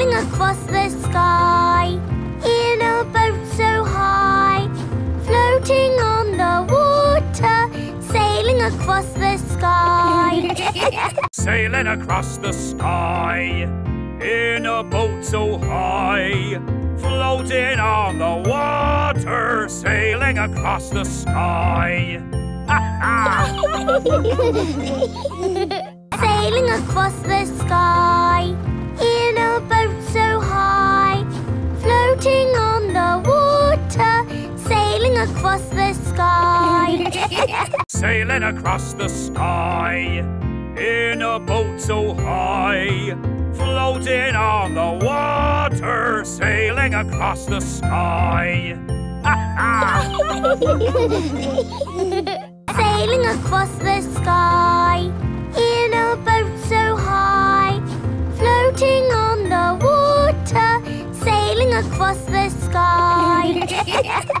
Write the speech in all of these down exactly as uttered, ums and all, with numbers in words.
sailing across the sky, in a boat so high, floating on the water, sailing across the sky. Sailing across the sky, in a boat so high, floating on the water, sailing across the sky. Sailing across the sky, in a boat so high, floating on the water, sailing across the sky. Sailing across the sky, in a boat so high, floating on the water, sailing across the sky. Sailing across the sky, in a boat so high, floating on the water, sailing across the sky.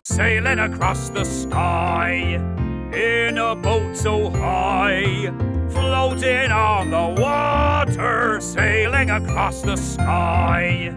Sailing across the sky, in a boat so high, floating on the water, sailing across the sky.